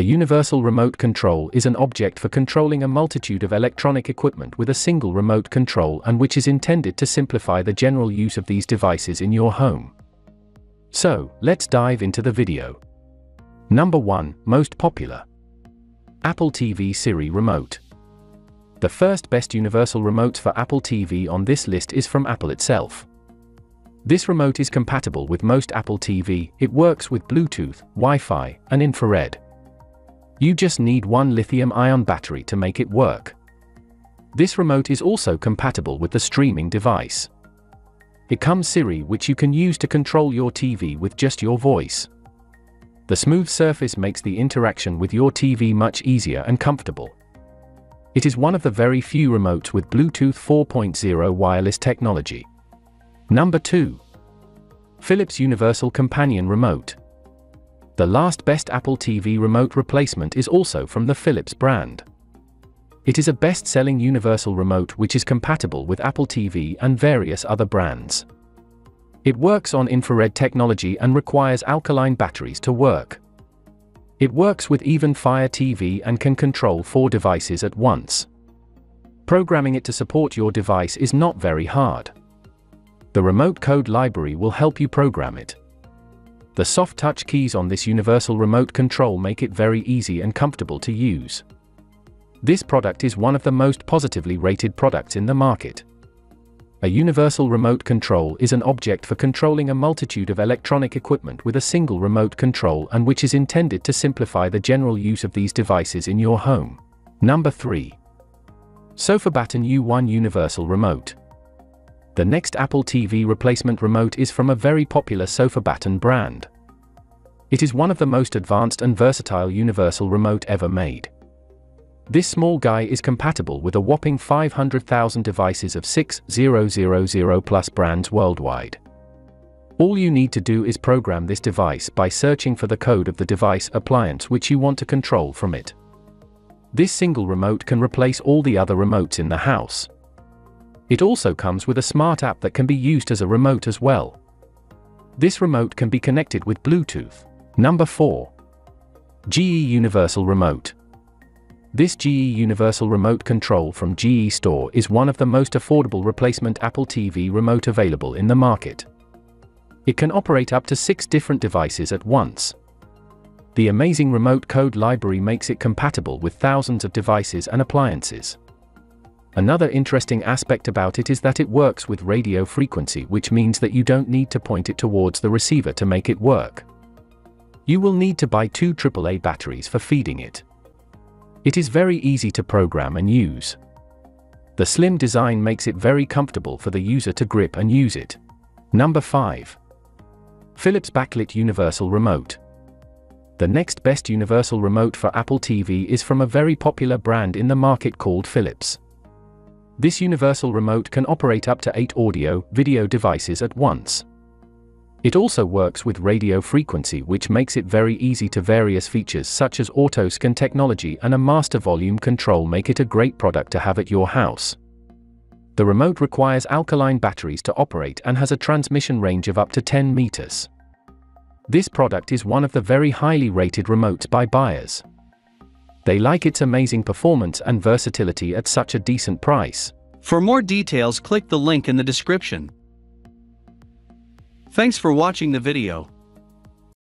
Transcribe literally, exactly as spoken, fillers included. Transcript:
A universal remote control is an object for controlling a multitude of electronic equipment with a single remote control, and which is intended to simplify the general use of these devices in your home. So, let's dive into the video. Number one. Most popular. Apple T V Siri Remote. The first best universal remotes for Apple T V on this list is from Apple itself. This remote is compatible with most Apple T V, it works with Bluetooth, Wi-Fi, and infrared. You just need one lithium-ion battery to make it work. This remote is also compatible with the streaming device. It comes Siri, which you can use to control your T V with just your voice. The smooth surface makes the interaction with your T V much easier and comfortable. It is one of the very few remotes with Bluetooth four point oh wireless technology. Number two. Philips Universal Companion Remote. The last best Apple T V remote replacement is also from the Philips brand. It is a best-selling universal remote which is compatible with Apple T V and various other brands. It works on infrared technology and requires alkaline batteries to work. It works with even Fire T V and can control four devices at once. Programming it to support your device is not very hard. The remote code library will help you program it. The soft touch keys on this universal remote control make it very easy and comfortable to use. This product is one of the most positively rated products in the market. A universal remote control is an object for controlling a multitude of electronic equipment with a single remote control, and which is intended to simplify the general use of these devices in your home. Number three. SofaBaton U one Universal Remote. The next Apple T V replacement remote is from a very popular SofaBaton brand. It is one of the most advanced and versatile universal remote ever made. This small guy is compatible with a whopping five hundred thousand devices of six thousand plus brands worldwide. All you need to do is program this device by searching for the code of the device appliance which you want to control from it. This single remote can replace all the other remotes in the house. It also comes with a smart app that can be used as a remote as well. This remote can be connected with Bluetooth. Number four. G E Universal Remote. This G E Universal Remote Control from G E Store is one of the most affordable replacement Apple T V remote available in the market. It can operate up to six different devices at once. The amazing remote code library makes it compatible with thousands of devices and appliances. Another interesting aspect about it is that it works with radio frequency, which means that you don't need to point it towards the receiver to make it work. You will need to buy two triple A batteries for feeding it. It is very easy to program and use. The slim design makes it very comfortable for the user to grip and use it. Number five. Philips Backlit Universal Remote. The next best universal remote for Apple T V is from a very popular brand in the market called Philips. This universal remote can operate up to eight audio, video devices at once. It also works with radio frequency, which makes it very easy to various features such as auto-scan technology and a master volume control make it a great product to have at your house. The remote requires alkaline batteries to operate and has a transmission range of up to ten meters. This product is one of the very highly rated remotes by buyers. They like its amazing performance and versatility at such a decent price. For more details, click the link in the description. Thanks for watching the video.